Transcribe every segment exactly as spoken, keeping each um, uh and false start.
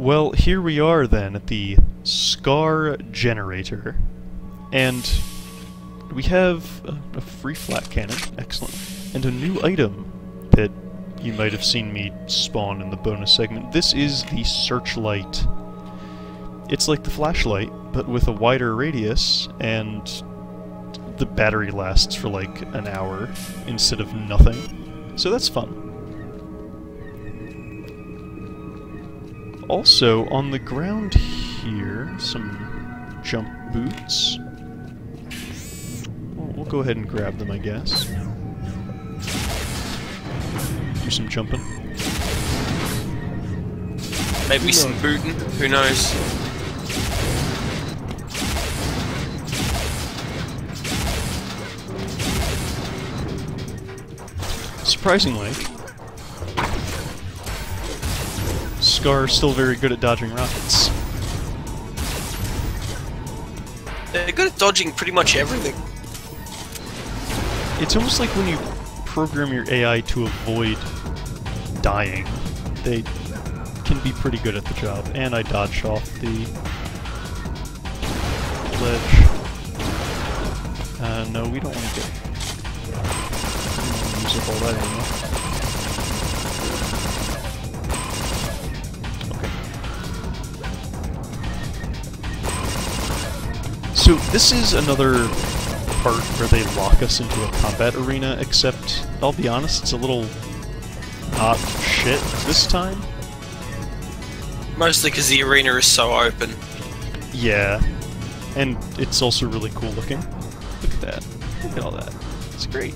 Well, here we are then at the Skaarj generator, and we have a, a free flat cannon, excellent, and a new item that you might have seen me spawn in the bonus segment. This is the searchlight. It's like the flashlight, but with a wider radius, and the battery lasts for like an hour instead of nothing, so that's fun. Also, on the ground here, some jump boots. We'll, we'll go ahead and grab them, I guess. Do some jumping. Maybe no. some booting, who knows? Surprisingly, Skaarj still very good at dodging rockets. They're good at dodging pretty much everything. It's almost like when you program your A I to avoid dying, they can be pretty good at the job. And I dodged off the ledge. Uh, no, we don't want to get... I don't use up all that anymore. So this is another part where they lock us into a combat arena, except, I'll be honest, it's a little not shit this time. Mostly because the arena is so open. Yeah. And it's also really cool looking. Look at that. Look at all that. It's great.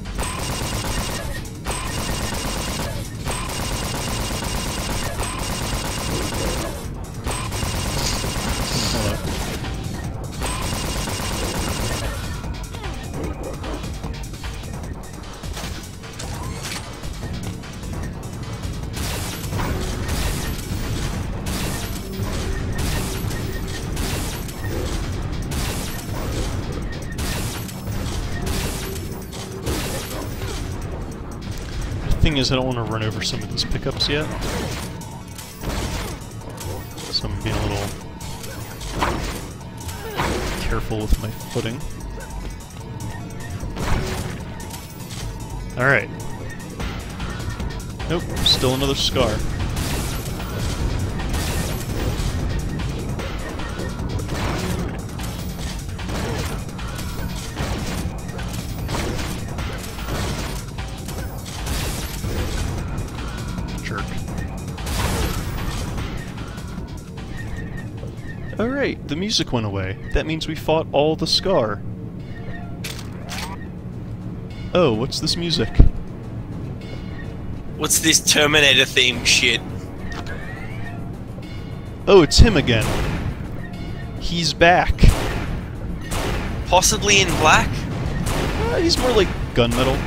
Thing is, I don't want to run over some of these pickups yet. So I'm being a little careful with my footing. Alright. Nope, still another scar. Alright, the music went away. That means we fought all the Skaarj. Oh, what's this music? What's this Terminator theme shit? Oh, it's him again. He's back. Possibly in black? Uh, he's more like gunmetal.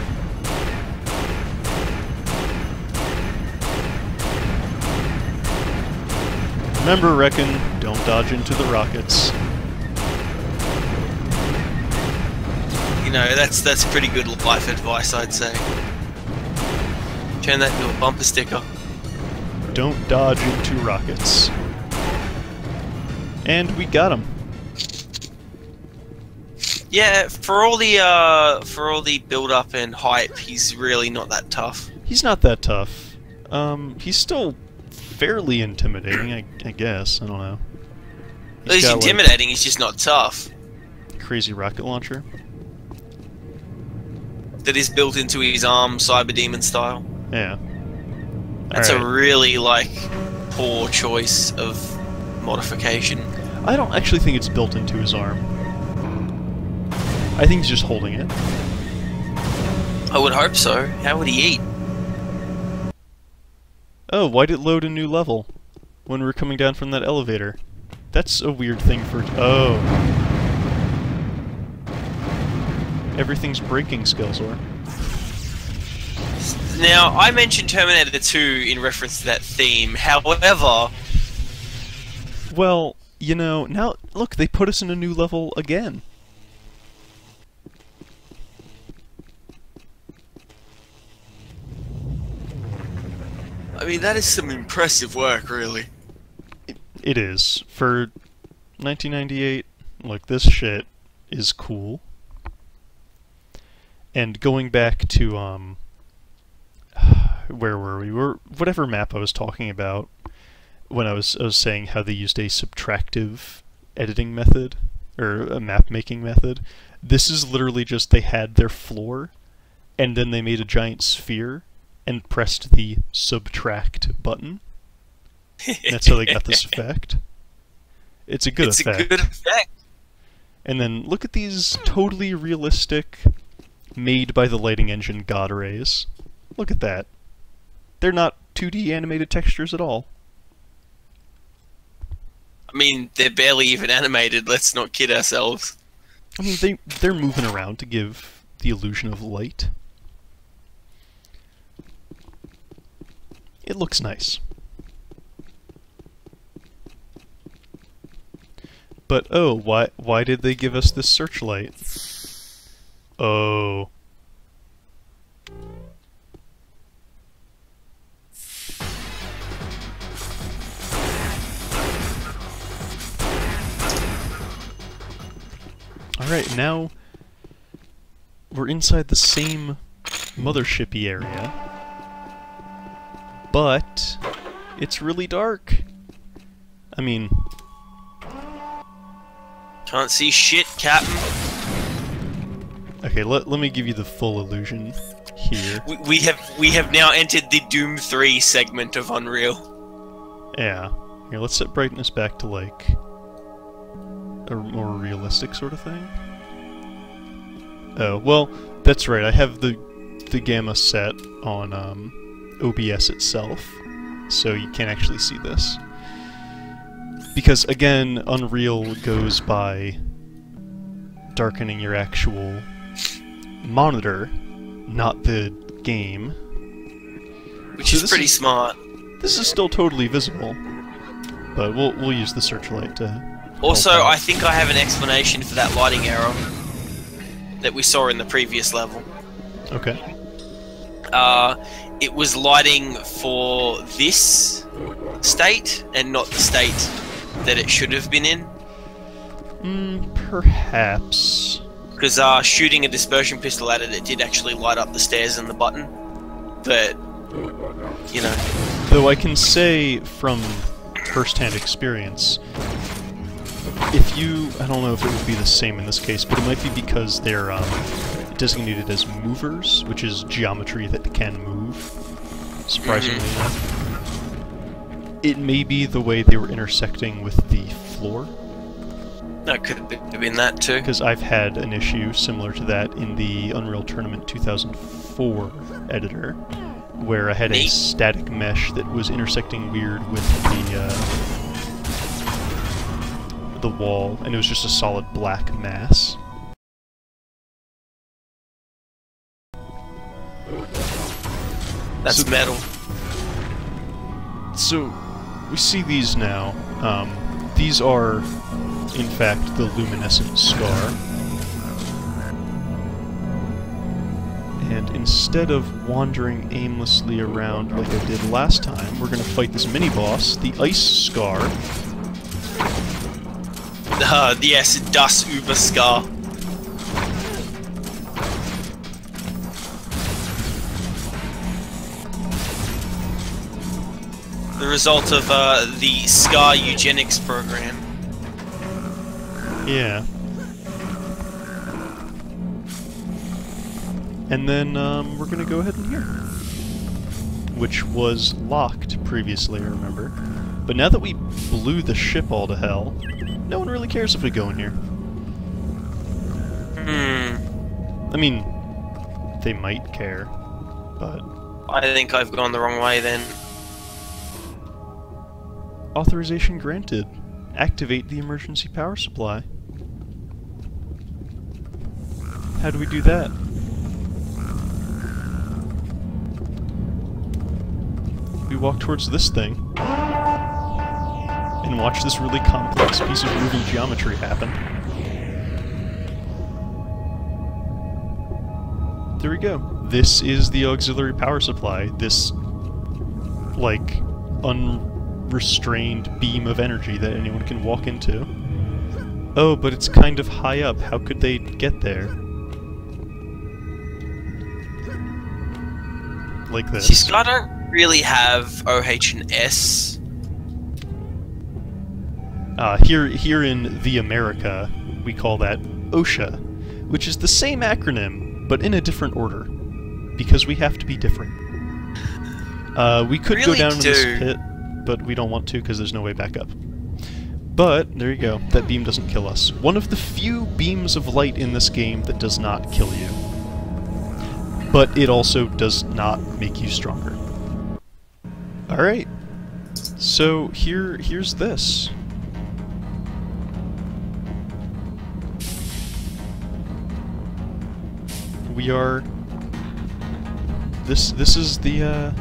Remember, Rekkin, don't dodge into the rockets. You know, that's that's pretty good life advice, I'd say. Turn that into a bumper sticker. Don't dodge into rockets. And we got him. Yeah, for all the uh, for all the build-up and hype, he's really not that tough. He's not that tough. Um, he's still fairly intimidating, I, I guess. I don't know. He's, he's got, intimidating, like, he's just not tough. Crazy rocket launcher. That is built into his arm, Cyber Demon style. Yeah. That's right. A really, like, poor choice of modification. I don't actually think it's built into his arm. I think he's just holding it. I would hope so. How would he eat? Oh, why did it load a new level when we were coming down from that elevator? That's a weird thing for... Oh. Everything's breaking, Skeletor. Now, I mentioned Terminator two in reference to that theme, however... Well, you know, now, look, they put us in a new level again. I mean, that is some impressive work, really. it is. For nineteen ninety-eight, like, this shit is cool. And going back to, um, where were we? We're, whatever map I was talking about when I was, I was saying how they used a subtractive editing method, or a map making method. This is literally just they had their floor, and then they made a giant sphere and pressed the subtract button. That's how they got this effect. It's a good it's effect. It's a good effect. And then look at these totally realistic, made by the lighting engine God arrays. Look at that. They're not two D animated textures at all. I mean, they're barely even animated, let's not kid ourselves. I mean, they, they're moving around to give the illusion of light. It looks nice. But, oh, why, why did they give us this searchlight? Oh. Alright, now we're inside the same mothershipy area, but it's really dark. I mean... Can't see shit, Captain. Okay, let, let me give you the full illusion here. We, we have we have now entered the Doom three segment of Unreal. Yeah. Here, let's set brightness back to, like... a more realistic sort of thing. Oh, well, that's right, I have the the gamma set on um, O B S itself, so you can't actually see this. Because, again, Unreal goes by darkening your actual monitor, not the game. Which so is pretty is, smart. This is still totally visible, but we'll, we'll use the searchlight to... Also, I think I have an explanation for that lighting error that we saw in the previous level. Okay. Uh, it was lighting for this state and not the state that it should have been in. Mm, perhaps. Because uh, shooting a dispersion pistol at it, it did actually light up the stairs and the button. But, you know. Though I can say from first-hand experience... If you, I don't know if it would be the same in this case, but it might be because they're um, designated as movers, which is geometry that can move, surprisingly mm-hmm. enough. It may be the way they were intersecting with the floor. That could have been that too. Because I've had an issue similar to that in the Unreal Tournament two thousand four editor, where I had Neat. a static mesh that was intersecting weird with the... Uh, the wall, and it was just a solid black mass. That's so, metal. So, we see these now. Um, these are, in fact, the luminescent scar. And instead of wandering aimlessly around like I did last time, we're gonna fight this mini-boss, the Ice Scar. Uh, yes, Das Uber Scar. The result of uh, the Scar eugenics program. Yeah. And then um, we're gonna go ahead and hear, which was locked previously, I remember. But now that we blew the ship all to hell, no one really cares if we go in here. Hmm. I mean, they might care, but... I think I've gone the wrong way, then. Authorization granted. Activate the emergency power supply. How do we do that? We walk towards this thing. And watch this really complex piece of moving geometry happen. There we go. This is the auxiliary power supply. This, like, un restrained beam of energy that anyone can walk into. Oh, but it's kind of high up. How could they get there? Like this. See, Skaarj don't really have O H and S. Uh, here, here in the America, we call that OSHA, which is the same acronym, but in a different order. Because we have to be different. Uh, we could really go down do. in this pit, but we don't want to because there's no way back up. But, there you go, that beam doesn't kill us. One of the few beams of light in this game that does not kill you. But it also does not make you stronger. Alright. So, here, here's this. We are... This, this is the, uh...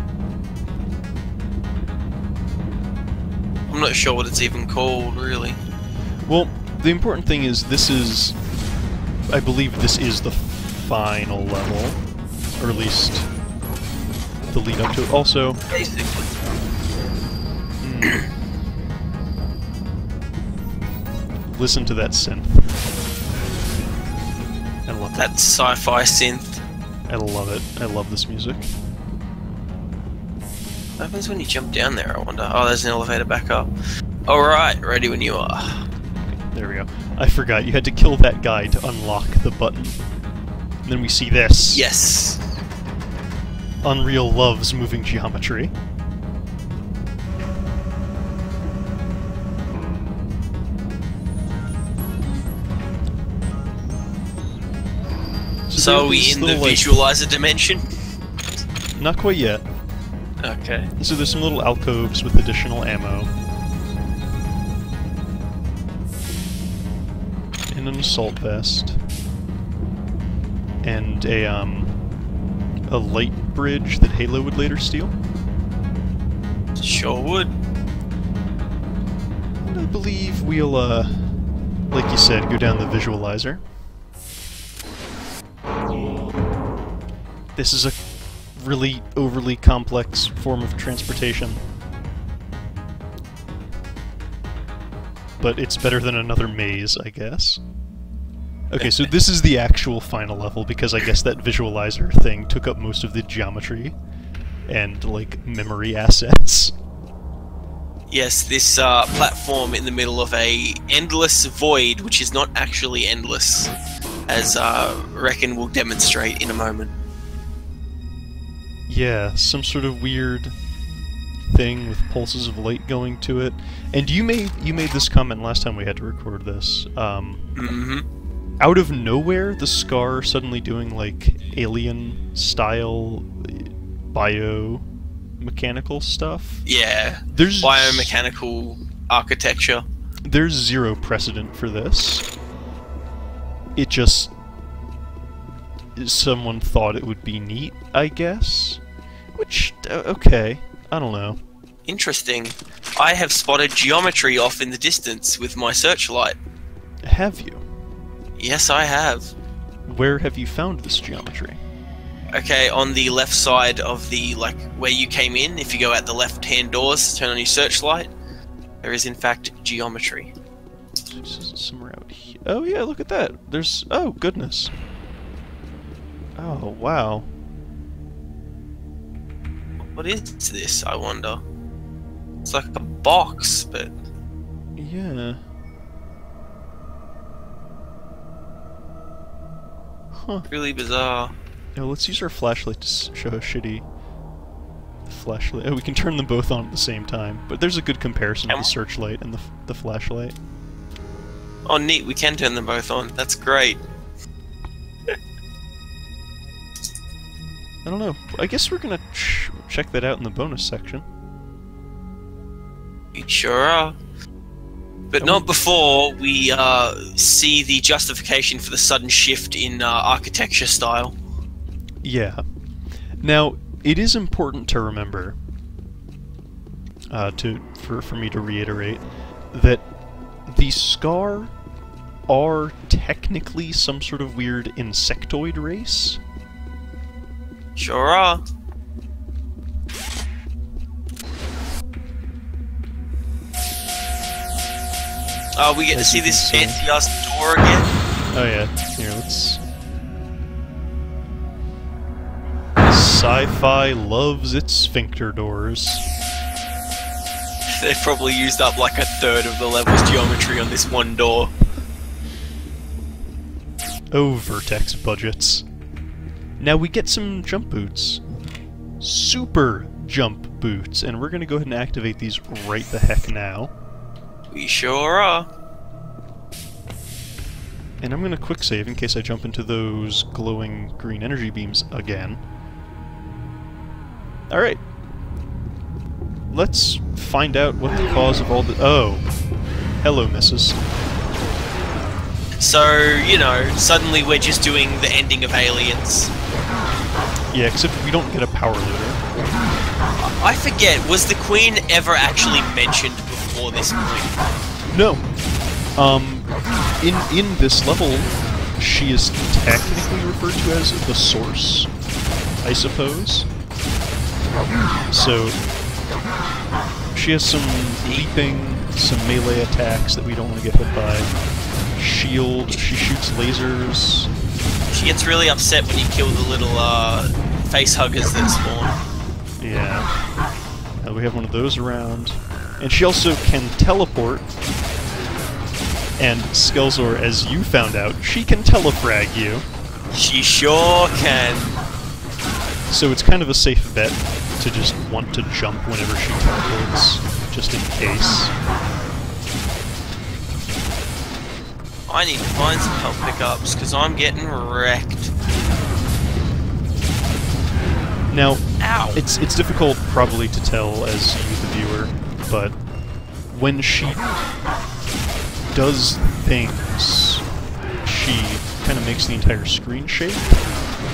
I'm not sure what it's even called, really. Well, the important thing is this is... I believe this is the final level. Or at least... the lead up to it. Also... Basically. Mm. Listen to that synth. I love it. That sci-fi synth. I love it. I love this music. What happens when you jump down there, I wonder? Oh, there's an elevator back up. Alright, ready when you are. Okay, there we go. I forgot, you had to kill that guy to unlock the button. And then we see this. Yes! Unreal loves moving geometry. So, so are we in the like... visualizer dimension? Not quite yet. Okay. So there's some little alcoves with additional ammo. And an assault vest. And a, um... a light bridge that Halo would later steal? Sure would. And I believe we'll, uh... like you said, go down the visualizer. This is a really overly complex form of transportation. But it's better than another maze, I guess. Okay, so this is the actual final level, because I guess that visualizer thing took up most of the geometry and, like, memory assets. Yes, this uh, platform in the middle of a endless void, which is not actually endless, as uh, Rekkin will demonstrate in a moment. Yeah, some sort of weird thing with pulses of light going to it. And you made you made this comment last time we had to record this. Um, mm-hmm. Out of nowhere, the Skaarj suddenly doing like alien style biomechanical stuff. Yeah, there's biomechanical architecture. There's zero precedent for this. It just. Someone thought it would be neat, I guess? Which, okay, I don't know. Interesting. I have spotted geometry off in the distance with my searchlight. Have you? Yes, I have. Where have you found this geometry? Okay, on the left side of the, like, where you came in, if you go out the left-hand doors, turn on your searchlight, there is, in fact, geometry. Somewhere out here. Oh, yeah, look at that. There's... Oh, goodness. Oh, wow. What is this, I wonder? It's like a box, but... Yeah. Huh. Really bizarre. Now, let's use our flashlight to show how shitty... The flashlight... Oh, we can turn them both on at the same time. But there's a good comparison of the searchlight and the, the flashlight. Oh, neat. We can turn them both on. That's great. I don't know. I guess we're gonna ch check that out in the bonus section. We sure are. But and not we... before we uh, see the justification for the sudden shift in uh, architecture style. Yeah. Now, it is important to remember, uh, to for, for me to reiterate, that the Skaarj are technically some sort of weird insectoid race. Sure are. Uh, we get That's to see this fancy ass door again. Oh yeah, here, let's... Sci-fi loves its sphincter doors. They've probably used up like a third of the level's geometry on this one door. Oh, Vertex budgets. Now we get some jump boots. Super jump boots, and we're gonna go ahead and activate these right the heck now. We sure are. And I'm gonna quick save in case I jump into those glowing green energy beams again. Alright. Let's find out what the cause of all the- oh. Hello, missus. So, you know, suddenly we're just doing the ending of Aliens. Yeah, except we don't get a power looter. I forget, was the Queen ever actually mentioned before this point? No. Um, in, in this level, she is technically referred to as the Source, I suppose. So, she has some leaping, some melee attacks that we don't want to get hit by. Shield, she shoots lasers. She gets really upset when you kill the little, uh, face-huggers that spawn. Yeah. Now we have one of those around. And she also can teleport. And Skelzor, as you found out, she can telefrag you. She sure can. So it's kind of a safe bet to just want to jump whenever she teleports, just in case. I need to find some help pickups, because I'm getting wrecked. Now, Ow. it's it's difficult probably to tell as you, the viewer, but when she does things, she kind of makes the entire screen shake.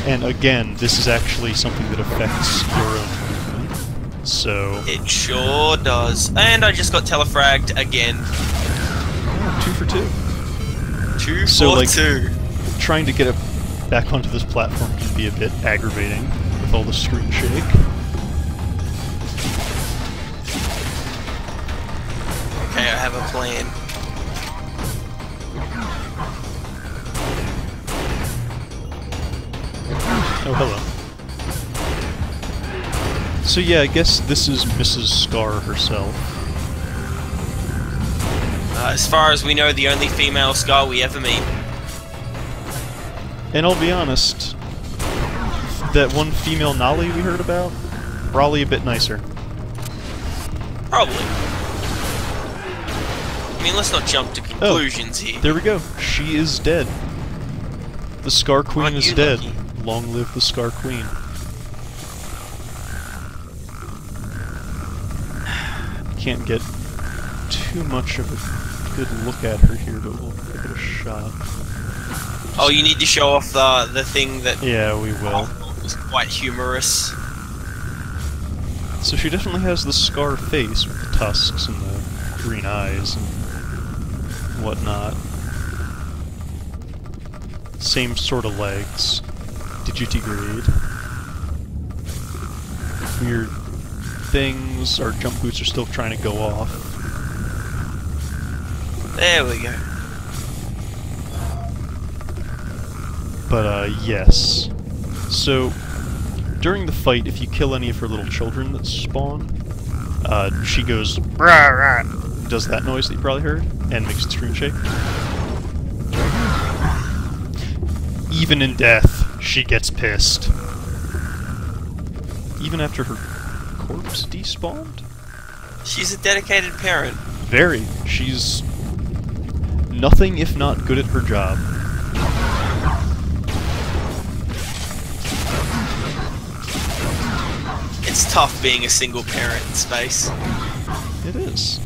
And again, this is actually something that affects your own movement, so... It sure does. And I just got telefragged again. Oh, two for two. Two so, for like, two. Trying to get a, back onto this platform can be a bit aggravating with all the screen shake. Okay, I have a plan. Oh, hello. So yeah, I guess this is Missus Skaarj herself. Uh, as far as we know, the only female Skaarj we ever meet. And I'll be honest, that one female Nali we heard about, probably a bit nicer. Probably. I mean, let's not jump to conclusions oh, here. There we go. She is dead. The Skaarj Queen Aren't is dead. Lucky? Long live the Skaarj Queen. Can't get too much of a good look at her here, but we'll give it a shot. Oh, you need to show off the the thing that. Yeah, we will. Was quite humorous. So she definitely has the Skaarj face with the tusks and the green eyes and whatnot. Same sort of legs. Digitigrade. Weird things. Our jump boots are still trying to go off. There we go. But, uh, yes. So, during the fight, if you kill any of her little children that spawn, uh, she goes, rah, rah, does that noise that you probably heard, and makes it screen shake. Even in death, she gets pissed. Even after her corpse despawned? She's a dedicated parent. Very. She's nothing if not good at her job. It's tough being a single parent in space. It is.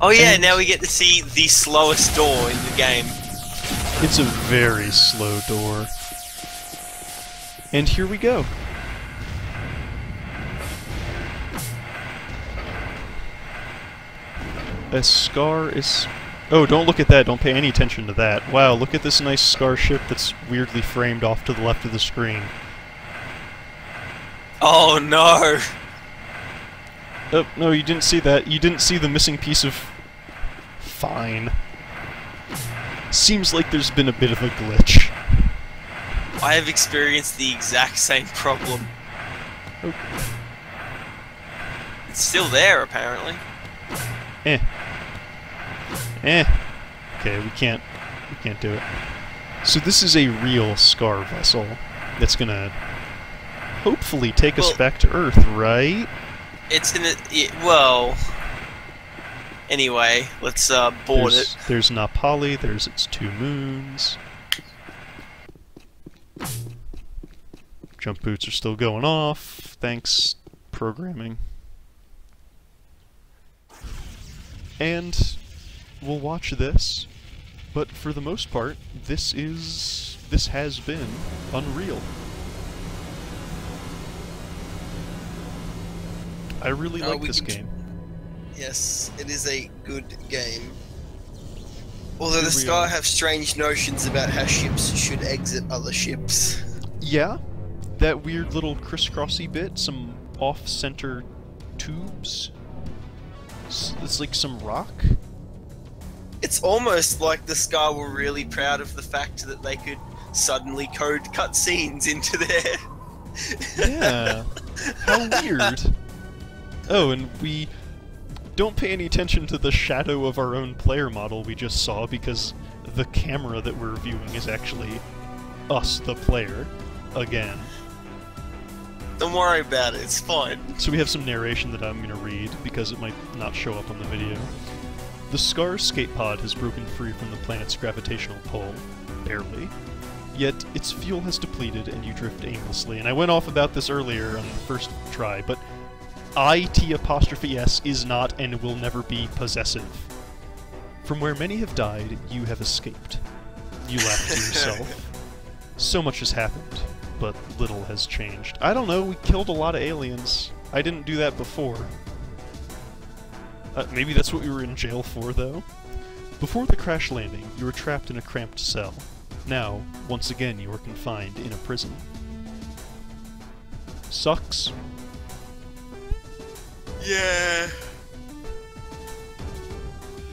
Oh yeah, and now we get to see the slowest door in the game. It's a very slow door. And here we go. A Skaarj is... Oh, don't look at that. Don't pay any attention to that. Wow, look at this nice Skaarj ship that's weirdly framed off to the left of the screen. Oh, no! Oh, no, you didn't see that. You didn't see the missing piece of fine. Seems like there's been a bit of a glitch. I have experienced the exact same problem. Oh. It's still there, apparently. Eh. Eh. Okay, we can't... we can't do it. So this is a real Skaarj vessel that's gonna hopefully take well, us back to Earth, right? It's in it... it well... Anyway, let's uh, board there's, it. There's Napali, there's its two moons. Jump boots are still going off. Thanks, programming. And we'll watch this. But for the most part, this is... this has been Unreal. I really uh, like this game. Yes, it is a good game. Although the Skaarj have strange notions about how ships should exit other ships. Yeah, that weird little crisscrossy bit, some off-center tubes. It's, it's like some rock. It's almost like the Skaarj were really proud of the fact that they could suddenly code cutscenes into their... Yeah, how weird. Oh, and we... don't pay any attention to the shadow of our own player model we just saw, because the camera that we're viewing is actually us, the player, again. Don't worry about it, it's fine. So we have some narration that I'm going to read, because it might not show up on the video. The Skaarj skate pod has broken free from the planet's gravitational pull. Barely. Yet, its fuel has depleted and you drift aimlessly. And I went off about this earlier on the first try, but... it apostrophe s is not and will never be possessive. From where many have died, you have escaped. You laugh to yourself. So much has happened, but little has changed. I don't know, we killed a lot of aliens. I didn't do that before. Uh, maybe that's what we were in jail for, though. Before the crash landing, you were trapped in a cramped cell. Now, once again, you are confined in a prison. Sucks. Yeah.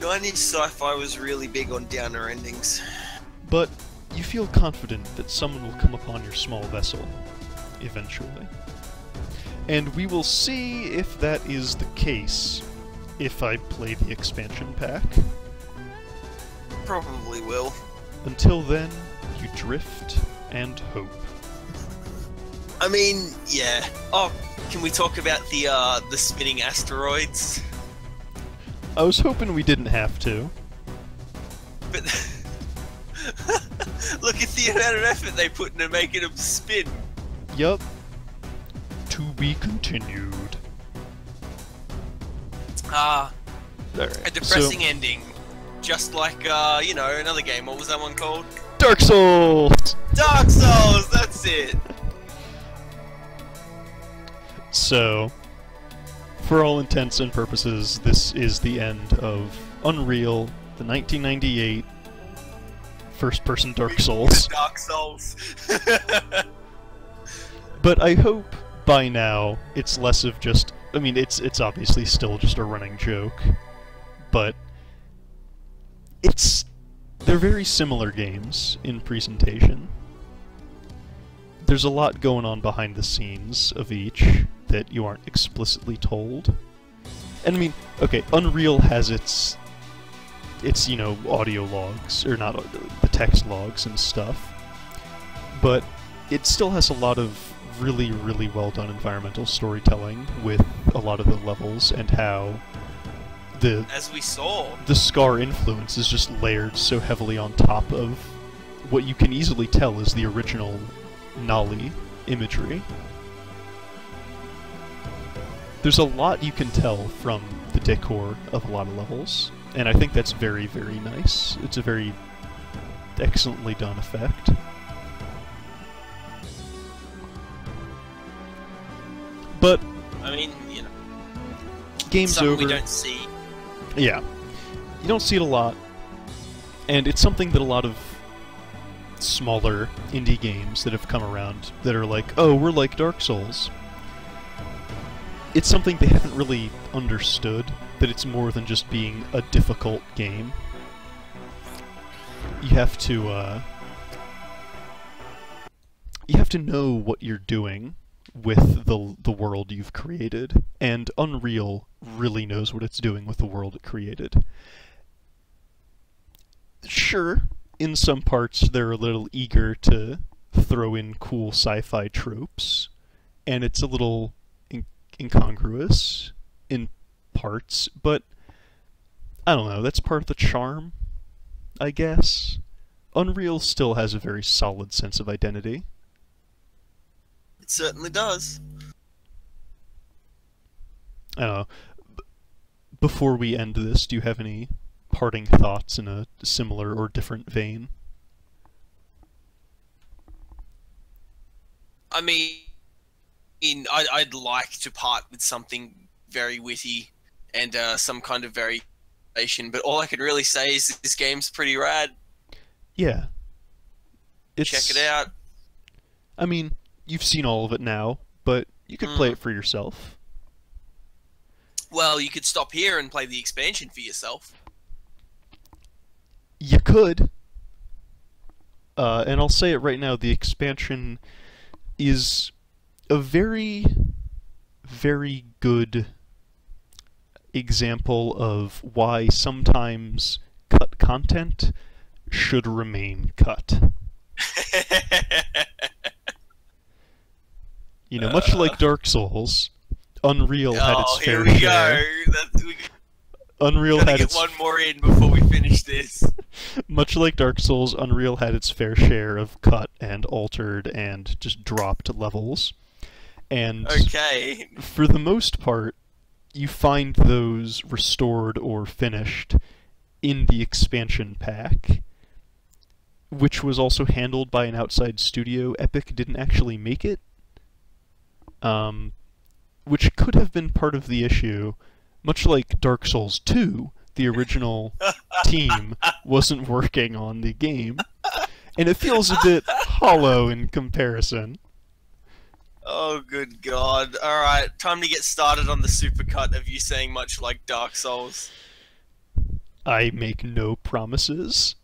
Nine Inch Sci-Fi was really big on downer endings. But you feel confident that someone will come upon your small vessel, eventually. And we will see if that is the case, if I play the expansion pack. Probably will. Until then, you drift and hope. I mean, yeah. Oh, can we talk about the, uh, the spinning asteroids? I was hoping we didn't have to. But... look at the amount of effort they put into making them spin! Yup. To be continued. Ah. Uh, a depressing so, ending. Just like, uh, you know, another game. What was that one called? Dark Souls! Dark Souls! That's it! So, for all intents and purposes, this is the end of Unreal, the nineteen ninety-eight first-person Dark Souls. Dark Souls. But I hope by now it's less of just... I mean, it's it's obviously still just a running joke, but it's they're very similar games in presentation. There's a lot going on behind the scenes of each that you aren't explicitly told. And I mean, okay, Unreal has its, its you know, audio logs, or not, the text logs and stuff. But it still has a lot of really, really well done environmental storytelling with a lot of the levels and how the... As we saw. The Skaarj influence is just layered so heavily on top of what you can easily tell is the original Nali imagery. There's a lot you can tell from the decor of a lot of levels, and I think that's very, very nice. It's a very excellently done effect. But I mean, you know, game's over. We don't see. Yeah, you don't see it a lot, and it's something that a lot of smaller indie games that have come around that are like, oh, we're like Dark Souls. It's something they haven't really understood. that it's more than just being a difficult game. You have to, uh, you have to know what you're doing with the, the world you've created, and Unreal really knows what it's doing with the world it created. Sure, in some parts they're a little eager to throw in cool sci-fi tropes, and it's a little in incongruous in parts, but I don't know, that's part of the charm, I guess. Unreal still has a very solid sense of identity. It certainly does. I don't know. B before we end this, do you have any parting thoughts in a similar or different vein? I mean, I'd, I'd like to part with something very witty and uh, some kind of variation, but all I could really say is that this game's pretty rad. Yeah. It's, check it out. I mean, you've seen all of it now, but you could mm. play it for yourself. Well, you could stop here and play the expansion for yourself. You could. Uh, and I'll say it right now, the expansion is a very, very good example of why sometimes cut content should remain cut. You know, much uh, like Dark Souls, Unreal oh, had its fair share. That's, we, Unreal had get its one more in before we finish this. Much like Dark Souls, Unreal had its fair share of cut and altered and just dropped levels. And okay. For the most part, you find those restored or finished in the expansion pack, which was also handled by an outside studio. Epic didn't actually make it, um, which could have been part of the issue. Much like Dark Souls two, the original team wasn't working on the game, and it feels a bit hollow in comparison. Oh, good God. Alright, time to get started on the supercut of you saying much like Dark Souls. I make no promises.